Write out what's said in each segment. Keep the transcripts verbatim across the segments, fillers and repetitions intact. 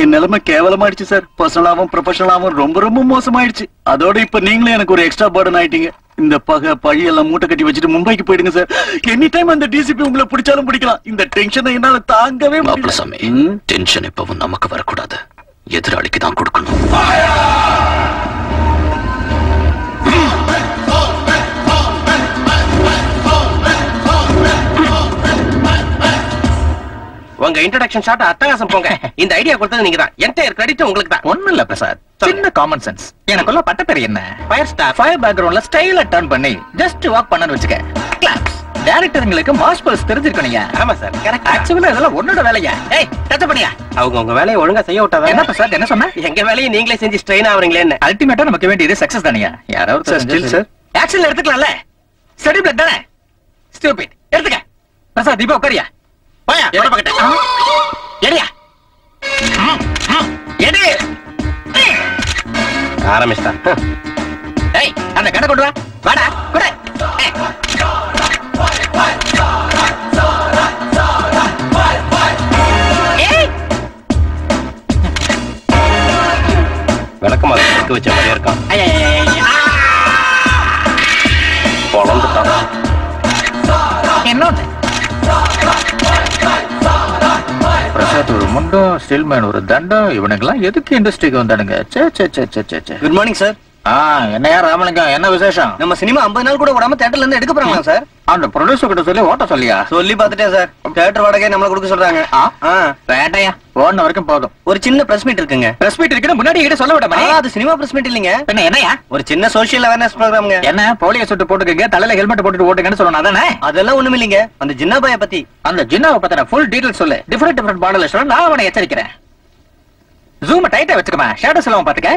In Nelama Cavalamachi, sir, personal professional arm, Romburum Mosamichi. Adori Peningla and extra burden nighting in the Paga Payala Mutakati, which is Mumbai putting, sir. Anytime on the D C P Umla Puritan Purika in the tension in a Tanga tension a Pavanamaka Kuda. Yet Radikitan Kurkun. உங்க introduction shot அட்டகாசம் போங்க இந்த idea கொடுத்தது நீங்கதான் entire credit உங்களுக்கு தான் ஒண்ணும் இல்ல பிரசாத் சின்ன காமன் சென்ஸ் எனக்குள்ள பட்ட பேர் என்ன ஃபயர் ஸ்டார் ஃபயர் பேக்ரவுண்ட்ல ஸ்டைலா டர்ன் பண்ணி ஜஸ்ட் வாக் பண்ணனும் வெச்சுக்க கிளாப்ஸ் டைரக்டர்ங்களுக்கு மாஸ் பல்ஸ் தெரிஞ்சிருக்கணும்யா ஆமா சார் கரெக்ட் ஆக்சுவலா இதெல்லாம் உன்னோட வேலையா ஏய் டச்ச பண்ணியா அவங்க உங்க வேலைய ஒழுங்கா செய்ய விட்டாத என்ன பிரசாத் என்ன சொன்னா எங்க வேலைய நீங்களே செஞ்சு ஸ்ட்ரெயின் ஆவறீங்களேன்னு அல்டிமேட்டா நமக்கு வேண்டியது சக்சஸ் தானியா யாரோ சார் ஸ்டில் சார் ஆக்சன் எடுத்துக்கலாம்ல ஸ்டடி பிளட் தானே ஸ்டூபிட் எடுத்துக்க Prasad Deepa உட்காரியா Why? What about it? Get it? Get it? Ah, Mister. Hey, I'm the guy who did it. What? What? Hey. Hey. Welcome, Mister. Good job, dear. Come. Hey, hey, hey. Ah. Follow the top. Get not. Prasad, Munda, Stillman, or Danda, even a glance, you the industry on Danga. Good morning, sir. Ah, and I am a guy, and I was a sham. I'm a cinema, I'm going to go to the theater and the sir. And the producer could say, What a Solia. So, leave out the desert. Theater, what again? I'm going to go to the Ah, Pataya. One hour can pop. Or chin the press meet. Press meet, you can put it all over the cinema press meeting. Or chin the social awareness program. Yena, police to put together, Tala helmet to put it to vote against another. Other one million and the Jinna by Apathy. And the Jinna, but a full detail sole. Different different bottle restaurant. I want to get a Zoom a tight with Shadow Salon Patica.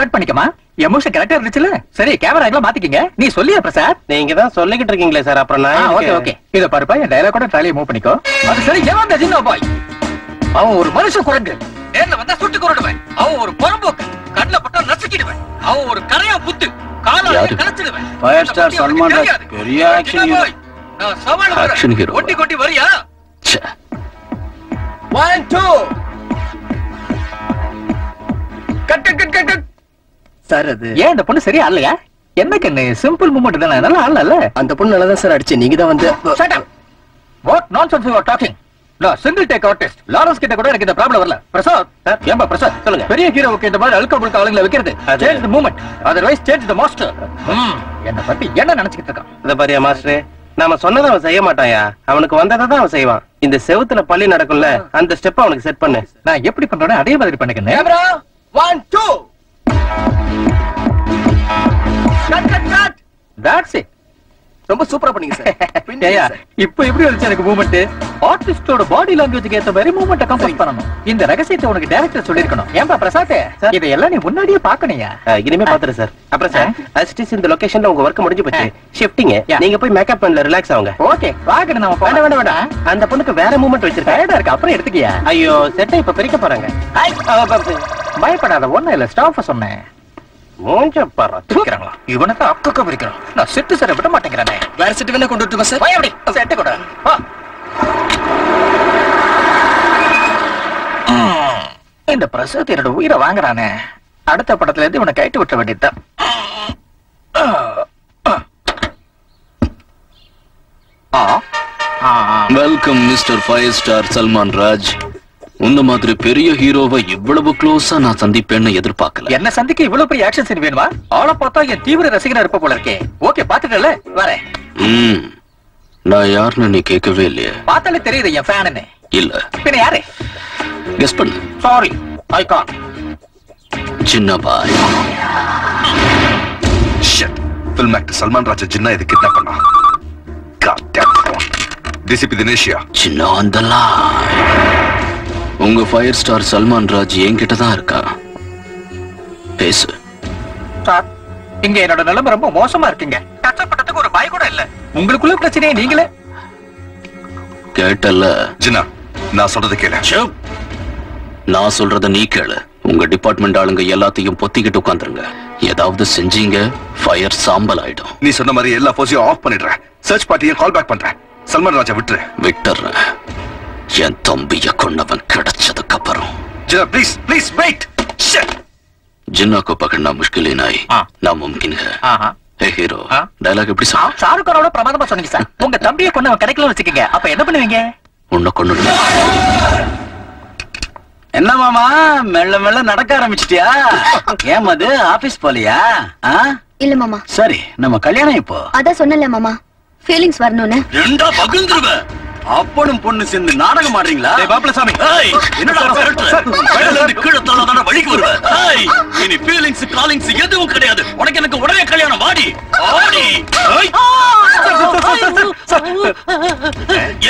Cut பண்ணிக்கமா? Emotion character இருந்துச்சுல சரி camera எல்லாம் மாத்திக்கங்க நீ சொல்லியா பிரசாத் நீங்க தான் சொல்லிக்கிட்டு இருக்கீங்களே sir அப்புறம் நான் ஓகே ஓகே இத பாருப்பா இந்த டயலாக் கூட ட்ரைல மூவ் பண்ணிக்கோ அது சரி ஏவாத ஜின்னா பாய் அவன் ஒரு மனுஷ குரங்கு நேர்ல வந்தா சுட்டு கொன்றுடுவேன் அவன் ஒரு பொறும்போக்கு கண்ணல பட்டா நசுக்கிடுவேன் அவன் ஒரு கரையா புத்து காலால கலச்சிடுவேன் ஃபயர் ஸ்டார் சல்மான் ராஜ் பெரிய ஆக்சன் ஹீரோ நான் சவால் ஆக்சன் ஹீரோ கொட்டி கொட்டி வரியா one two cut cut cut cut sir அது ஏன் அந்த பொண்ணு சரியா இல்லையா என்னக்கு என்ன சிம்பிள் மூமெண்ட் தான அதனால ஆள இல்ல அந்த பொண்ணு நல்லா தான் சார் அடிச்சு நீங்க தான் வந்து shut up what nonsense you are talking no single take artist Lawrence கிட்ட கூட எனக்கு இந்த ப்ராப்ளம் வரல பிரசாத் சார் ஏம்பா பிரசாத் சொல்லுங்க பெரிய ஹீரோவுக்கு இந்த மாதிரி அல்கபுல் காலங்கள வைக்கிறது change the moment otherwise change the master ம் என்ன பத்தி என்ன நினைச்சிட்டு இருக்கான் இத பாரியா மாஸ்டரே நாம சொன்னத அவன் செய்ய மாட்டாயா அவனுக்கு வந்தத தான் அவன் செய்வான் இந்த செவுத்துல பள்ளி நடக்கும்ல அந்த ஸ்டெப் அவனுக்கு செட் பண்ணு நான் எப்படி பண்றேனோ அதே மாதிரி பண்ணிக்கணும் camera one two Cut, cut, cut! That's it. ரொம்ப சூப்பரா பண்ணீங்க சார். ஏயா, இப்போ எப்படி வந்துச்சு எனக்கு மூவ்மென்ட்? ஆர்டிஸ்டோட பாடி லாங்குவேஜ்க்கு ஏத்த மாதிரி மூவ்மென்ட்ட கம்போஸ் பண்ணனும். இந்த ரகசியத்தை உங்களுக்கு டைரக்டர் சொல்லிருக்கணும். ஏம்பா பிரசாத், இத எல்லாம் நீ முன்னாடியே பார்க்கணையா? இனிமே பாத்துறேன் சார். அப்புறம் சார், அசிஸ்டன்ஸ் இந்த லொகேஷன்ல உங்க வர்க் முடிஞ்சு போச்சு. ஷிஃப்டிங். நீங்க போய் மேக்கப் பண்ணல ரிலாக்ஸ் ஆவுங்க. ஓகே, வாங்க நாம போலாம். வேண்டாம் வேண்டாம். அந்த பொண்ணுக்கு வேற மூவ்மென்ட் வச்சிருக்கேன். டயர்டா இருக்கு. அப்புறம் எடுத்துக்கியா? ஐயோ, செட்டை இப்ப பிரிக்க போறாங்க. ஹாய், பயப்படாத ஒண்ணே இல்ல ஸ்டாஃப் சொன்னேன். மூஞ்ச பாரா திக்கறங்களா இவனது அக்கக்க விரிக்கறான் நான் செட் சர விட மாட்டேங்கறானே வேற செட் வேணா கொண்டு வந்துடுங்க சார் போய் அப்படி செட் கொண்டு வா இந்த பிரசாத் என்னோட உயிரை வாங்குறானே அடுத்த படத்துல இருந்து இவனை கைட்டு விட்ட வேண்டியதுதான் ஆ ஆ welcome mister five star Salman Raj உன்ன மாதிரி பெரிய ஹீரோவை இவ்வளவு க்ளோஸா நான் சந்திப்பேன்னு எதிர்பார்க்கல. என்ன சந்திக்க இவ்வளவு பெரிய ஆக்ஷன் சீன் வேணுமா? ஆளை பார்த்தா என் தீவிர ரசிகனா இருப்ப போல இருக்கே. ஓகே பாத்துட்டல வரேன். ம். நான் யாருன்னு நீ கேட்கவே இல்லையே. பார்த்தாலே தெரியுது என் ஃபேன்னு. இல்ல. பின்ன யாரு? கெஸ் பண்ணு. சாரி. I can't. ஜின்னா பாய். Shit. Film actor Salman Raj Jinnah இத கிட்னாப் பண்ணா. God damn. டிசிபி தினேஷியா. Jinnah on the line. உங்க ஃபயர் ஸ்டார் சல்மான் ராஜ் என்கிட்ட தான் இருக்கா பேசு சார் இங்க என்னோட நிலைமை ரொம்ப மோசமா இருக்கீங்க. கஷ்டப்பட்டதுக்கு ஒரு பாய் கூட இல்ல. உங்களுக்குள்ள பிரச்சனையே நீங்களே. கேட்டல ஜினா, நான் சொல்றத கேளு. நான் சொல்றத நீ கேளு. உங்க டிபார்ட்மெண்ட் ஆளுங்க எல்லாத்தையும் பொத்திக்கிட்டு உட்கார்ந்துருங்க. ஏதாவது செஞ்சீங்க ஃபயர் சாம்பல் ஆயிடும். நீ சொன்ன மாதிரி எல்லா ஃபோர்ஸையும் ஆஃப் பண்ணிடுற. சர்ச் பார்ட்டியை கால் பேக் பண்ற. சல்மான் ராஜா விட்டுரு. விட்டுரு. என் தம்பியை கொன்னவன் கிடைச்சதுக்கு அப்புறம். ஜினா ப்ளீஸ் ப்ளீஸ் வெயிட். जिन्ना को पकड़ना मुश्किल ही नहीं नामुमकिन है ए हीरो डायलॉग எப்படி சார் சாருக்கு அவரோட பிரமாதமா சொன்னீங்க சார் உங்க தம்பியை கொன்னவன் கடைக்குள்ள வச்சிருக்கீங்க அப்ப என்ன பண்ணுவீங்க உன்ன கொன்னுடுவேன் என்ன மாமா மெல்ல மெல்ல நடக்க ஆரம்பிச்சிட்டியா ஏன் அது ஆபீஸ் போலியா இல்ல மாமா சரி நம்ம கல்யாணம் இப்போ அத சொன்னல மாமா ஃபீலிங்ஸ் வரணும்னே ரெண்டா பகுந்துருவே அப்பனும் பொண்ணு சேர்ந்து நாடகம் ஆடுறீங்களா டேய் பாப்பலசாமி ஏய் என்னடா சார் வேலையில கீழ தள்ளதான வழிக்கு வருவ ஏய் இனி ஃபீலிங்ஸ் காலிங்ஸ் எதுவும் கிடையாது உனக்கு எனக்கு உடனே கல்யாணம் வாடி வாடி ஏய்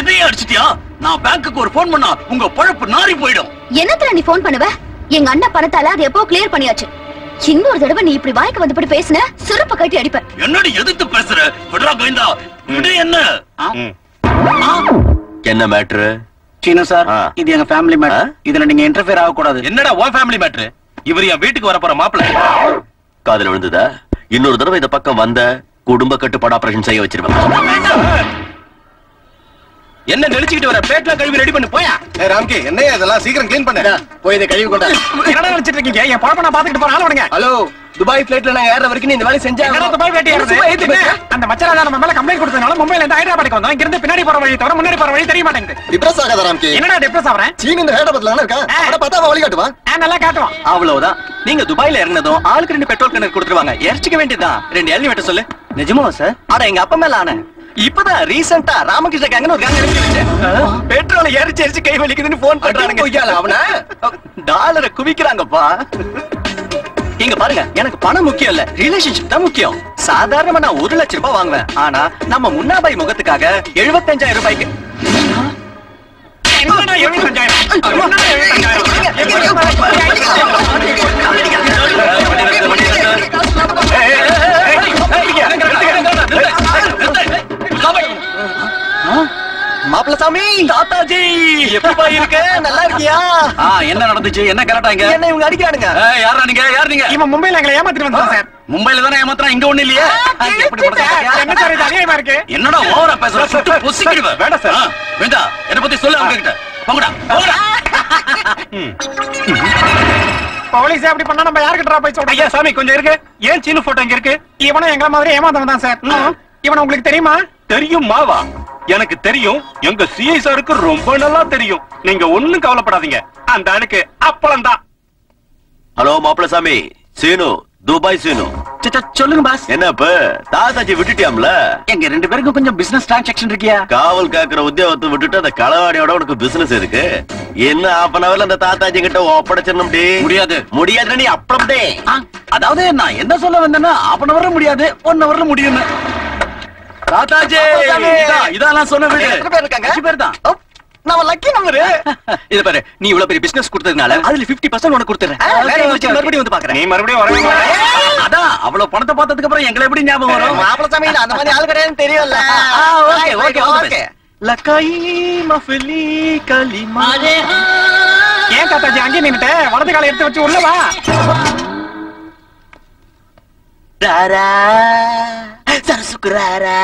என்னைய அடிச்சிட்டியா நான் பேங்க்குக்கு ஒரு ஃபோன் பண்ணா உங்க பொழப்பு நாறி போய்டும் என்னத்ற நீ ஃபோன் பண்ணுவ எங்க அண்ணா பணத்தால அது எப்போ கிளியர் பண்ணியாச்சு இன்னொரு தடவை நீ இப்படி வாய்க்கு வந்துட்டு பேசினா சுரப்ப கட்டி அடிப்பேன் என்னடி எதிர்த்து பேசுற விடுடா கோவிந்தா விடு என்ன என்ன மேட்டர் சீனு சார் இது எங்க ஃபேமிலி மேட்டர் இதுல நீங்க இன்டர்ஃபியர் ஆக கூடாது என்னடா ஓ ஃபேமிலி மேட்டர் இவர் என் வீட்டுக்கு வர போற மாப்பிள்ளை காதுல விழுந்ததா இன்னொரு தடவை இந்த பக்கம் வந்த குடும்ப கட்டுப்பாடு ஆபரேஷன் செய்ய வச்சிருவேன் என்ன நெளிச்சிட்டு வர பேட்ல கழுவி ரெடி பண்ணி போயா ஏ ராம்கே என்னையா இதெல்லாம் சீக்கிரம் க்ளீன் பண்ணு போய் இத கழுவி கொண்டு என்னடா நெளிச்சிட்டு இருக்கீங்க ஏன் பாப்பனா பாத்துக்கிட்டு போற ஆளு வரங்க ஹலோ Dubai flightல நான் ஏற வர்க்கினே இந்த வேலை செஞ்சா என்னடா Dubai flight ஏறறது அந்த மச்சராதா நம்ம மேல கம்ப்ளைன்ட் கொடுத்ததனால மும்பைல இருந்து ஹைதராபாத்துக்கு வந்தோம் இங்க இருந்து பின்னாடி போற வழி தவிர முன்னாடி போற வழி தெரிய மாட்டேங்குது டிப்ரஸ் ஆகாத ராம்கே என்னடா டிப்ரஸ் ஆவறேன் சீன் இந்த ஹைதராபாத்ல தான இருக்கா அட பார்த்தா வழி காட்டுவா நான் நல்லா காட்டுவான் அவ்வளவுதான் நீங்க துபாயில இறங்குனதும் ஆளுக்கு ரெண்டு பெட்ரோல் கேன் கொடுத்துருவாங்க ஏறிச்சிக்க வேண்டியதுதான் ரெண்டு எலிவேட்டர் சொல்லு நிஜமா சார் அட எங்க அப்பா மேல ஆன இப்போதா ரீசன்ட்டா ராமகிருஷ்ண கேங்னு ஒரு கேங் இருந்துச்சு பெட்ரோல் ஏறிச்சி ஏறிச்சி கை வலிக்குதுன்னு ஃபோன் பண்றானுங்க பொய்யால அவனா டாலரை குவிக்கறாங்கப்பா இங்க பாருங்க எனக்கு பணம் முக்கியம் இல்ல ரிலேஷன்ஷிப் தான் முக்கியம் சாதாரணமா நான் ஒரு லட்சம் ரூபாய் வாங்குவேன் ஆனா நம்ம முன்னாபை முகத்துக்காக எழுபத்தஞ்சாயிரம் ரூபாய்க்கு மாப்பிள்ளை சாமி தாத்தாஜி எப்படிப்பா இருக்க நல்லா இருக்கியா என்ன நடந்துச்சு என்ன கலாட்டாங்க என்ன இவங்க அடிக்கிறானுங்க யாரா நீங்க யார் நீங்க இவன் மும்பைல எங்களை ஏமாத்திட்டு வந்தான் சார் மும்பைல தானே ஏமாத்துறான் இங்க ஒண்ணு இல்லையா என்ன சார் இது அநியாயமா இருக்கு என்னடா ஓவரா பேசுற சுத்தி பொசிக்கிடுவ வேண்டாம் சார் வேண்டாம் என்ன பத்தி சொல்ல அவங்க கிட்ட போங்கடா போங்கடா போலீஸ் அப்படி பண்ணா நம்ம யாருக்கு டிரா போய் சொல்றோம் ஐயா சாமி கொஞ்சம் இருக்கு ஏன் சீனு போட்டோ இங்க இருக்கு இவனும் எங்க மாதிரி ஏமாந்தவன் தான் சார் இவன் உங்களுக்கு தெரியுமா தெரியும் மாவா எனக்கு தெரியும் எங்க சிஐ சாருக்கு ரொம்ப நல்லா தெரியும் நீங்க ஒண்ணும் கவலைப்படாதீங்க அந்த எனக்கு அப்பளம் தான் ஹலோ மாப்பிள்ளை சாமி சீனு துபாய் சீனு சொல்லுங்க பாஸ் என்ன இப்ப தாத்தாஜி விட்டுட்டியாம்ல எங்க ரெண்டு பேருக்கும் கொஞ்சம் பிசினஸ் டிரான்சாக்சன் இருக்கியா காவல் காக்குற உத்தியோகத்தை விட்டுட்டு அந்த களவாடியோட உனக்கு பிசினஸ் இருக்கு என்ன ஹாஃப் அன் அவர்ல அந்த தாத்தாஜி கிட்ட ஒப்படைச்சிடணும் முடியாது முடியாது நீ அப்பளம்டே அதாவது நான் என்ன சொல்ல வந்தேன்னா ஹாஃப் அன் அவர்ல முடியாது ஒன் அவர்ல முடியும் தாத்தாஜி இதா இதா நான் சொன்ன வீடு எத்தனை பேர் இருக்காங்க அஞ்சு பேர் தான் நம்ம லக்கி நம்பர் இத பாரு நீ இவ்வளவு பெரிய பிசினஸ் கொடுத்ததனால அதுல ஐம்பது சதவீதம் உனக்கு கொடுத்துறேன் வேற உங்களுக்கு மறுபடியும் வந்து பார்க்கறேன் நீ மறுபடியும் வரவே அத அவ்வளவு பணத்தை பார்த்ததுக்கு அப்புறம் எங்களை எப்படி ஞாபகம் வரும் மாப்பிள்ளை சாமியில அந்த மாதிரி ஆளு கரென்னு தெரியும்ல ஓகே ஓகே ஓகே லக்காய் மஃலி கலிமா ஏன் தாத்தாஜி அங்க நின்னுட்ட வலது காலை எடுத்து வச்சு உள்ள வா ராரா சரசுக்குராரா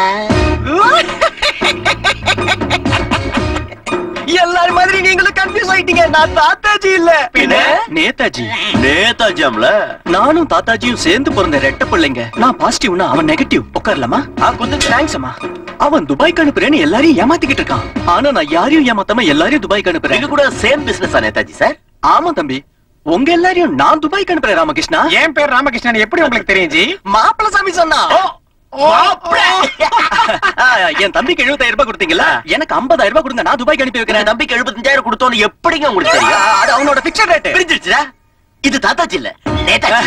எல்லாரும் மாதிரி நீங்களும் கன்ஃபியூஸ் ஆயிட்டீங்க நான் தாத்தாஜி இல்ல பின்ன நேதாஜி நேதாஜிம்ல நானும் தாத்தாஜியும் சேர்ந்து பிறந்த ரெட்ட பிள்ளைங்க நான் பாசிட்டிவ்னா அவன் நெகட்டிவ் உட்காரலாமா கொஞ்சம் தேங்க்ஸ் அம்மா அவன் துபாய்க்கு அனுப்புறேன்னு எல்லாரையும் ஏமாத்திக்கிட்டு இருக்கான் ஆனா நான் யாரையும் ஏமாத்தாம எல்லாரையும் துபாய்க்கு அனுப்புறேன் இது கூட சேம் பிசினஸ் ஆ நேதாஜி சார் ஆமா தம்பி உங்க எல்லாரையும் நான் துபாய்க்கு அனுப்புறேன் ராமகிருஷ்ணா என் பேர் ராமகிருஷ்ணன் எப்படி உங்களுக்கு தெரியுது மாப்பிள்ளை சாமி சொன்னா என் தம்பிக்கு எழுபத்தாயிரம் ரூபாய் கொடுத்தீங்களா எனக்கு ஐம்பதாயிரம் ரூபாய் கொடுங்க நான் துபாய்க்கு அனுப்பி வைக்கிறேன் தம்பிக்கு எழுபத்தஞ்சாயிரம் கொடுத்தோன்னு எப்படிங்க உங்களுக்கு தெரியும் அது அவனோட பிக்சர் ரேட் பிரிஞ்சிருச்சா இது தாத்தாஜி இல்ல நேதாஜி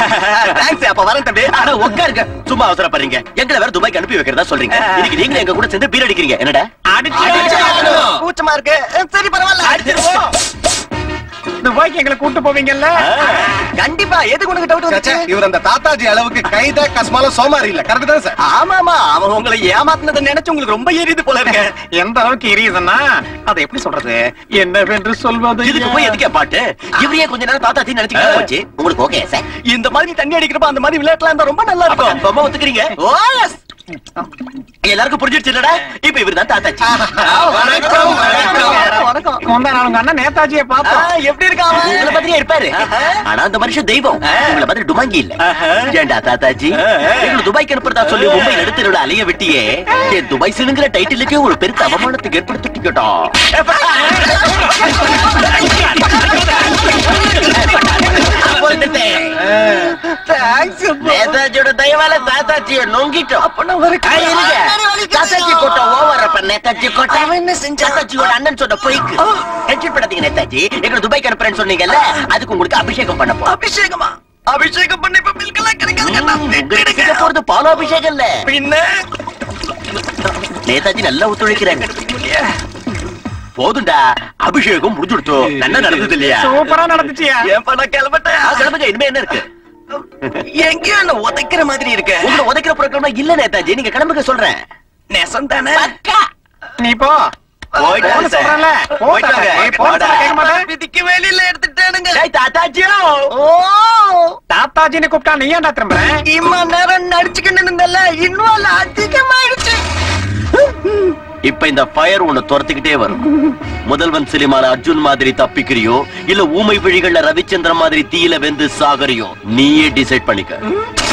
தேங்க்ஸ் அப்ப வரேன் தம்பி ஆனா உட்காருங்க சும்மா அவசரப்படுறீங்க எங்களை வேற துபாய்க்கு அனுப்பி வைக்கிறதா சொல்றீங்க இன்னைக்கு நீங்க எங்க கூட சேர்ந்து பீர் அடிக்கிறீங்க என்னடா அடிச்சு கூச்சமா இருக்கு சரி பரவாயில்ல அடிச்சிருவோம் Dubai எங்களை கூட்டி போவீங்கல்ல கண்டிப்பா எதுக்கு உங்களுக்கு டவுட் வந்துச்சு இவர் அந்த தாத்தாஜி அளவுக்கு கைதா கஸ்மால சோமாரி இல்ல கரெக்ட் தான் சார் ஆமாமா அவங்களை ஏமாத்துனத நினைச்சு உங்களுக்கு ரொம்ப ஏறிது போல இருக்கு எந்த அளவுக்கு ஏறிதுன்னா அத எப்படி சொல்றது என்னவென்று சொல்வது இதுக்கு போய் எதுக்கே பாட்டு இவரே கொஞ்ச நேரம் தாத்தாஜி நினைச்சு போச்சு உங்களுக்கு ஓகே சார் இந்த மாதிரி தண்ணி அடிக்கிறப்ப அந்த மாதிரி விளையாட்டலாம் இருந்தா ரொம்ப நல்லா இருக்கும் ரொம்ப ஒத்துக்கிறீங்க ஓஎஸ் எல்லாருக்கும் புரிஞ்சிருச்சுடா இப்போ இவர்தான் தாத்தாஜி வணக்கம் வணக்கம் வணக்கம் கொண்டா நான் அண்ணா நேதாஜியை பாப்பா எப்படி இருக்காங்க உங்களை பத்தியே இருப்பாரு ஆனா அந்த மனுஷன் தெய்வம் உங்களை பத்தி டுமாங்கி இல்ல ஏண்டா தாத்தாஜி நீங்க துபாய்க்கு அனுப்புறதா சொல்லி மும்பை எடுத்துறதுல அலைய விட்டியே இந்த துபாய் சினுங்கற டைட்டிலுக்கே ஒரு பெரிய அவமானத்துக்கு ஏற்படுத்திட்டீங்கடா தேங்க்ஸ் நேதாஜியோட தயவால தாத்தாஜியை நோங்கிட்டோம் தாத்தாஜி கோட்டை ஓவரப்ப நேதாஜி கோட்டை தாத்தாஜியோட அண்ணன் சொன்ன பொய்க்கு டென்ஷன் பண்ணாதீங்க நேதாஜி எங்களை துபாய்க்கு அனுப்புறேன்னு சொன்னீங்கல்ல அதுக்கு உங்களுக்கு அபிஷேகம் பண்ண போறோம் அபிஷேகமா அபிஷேகம் பண்ண இப்ப மில்கெல்லாம் கிடைக்காது போறது பால் அபிஷேகம் இல்ல பின்ன நேதாஜி நல்லா ஒத்துழைக்கிறாங்க போதுண்டா அபிஷேகம் முடிஞ்சுடுச்சு நல்லா நடந்தது இல்லையா சூப்பரா நடந்துச்சியா ஏன் பண்ண கிளம்பட்டா கிளம்புங்க இனிமே என்ன இருக்கு எங்கேயோ என்ன உதைக்கிற மாதிரி இருக்கு உங்களை உதைக்கிற புரோகிராமா இல்ல நேதாஜி நீங்க கிளம்புக்க சொல்றேன் நேசம் தானே நீ போ போயிட்டு சொல்றல போயிட்டாங்க போடா கேக்க மாட்டேன் விதிக்கு வேலையில எடுத்துட்டானுங்க டேய் தாத்தாஜி ஓ தாத்தாஜினே கூப்டா நீ ஏன்டா திரும்பற இம்மா நேரம் நடிச்சுக்கிட்டு இருந்தல்ல இன்னும் அதிகமாயிடுச்சு இப்ப இந்த ஃபயர் உன்னை துரத்திக்கிட்டே வரும் முதல்வன் சிலிமான அர்ஜுன் மாதிரி தப்பிக்கிறியோ இல்ல ஊமை விழிகள்ல ரவிச்சந்திரன் மாதிரி தீயில வெந்து சாகறியோ நீயே டிசைட் பண்ணிக்க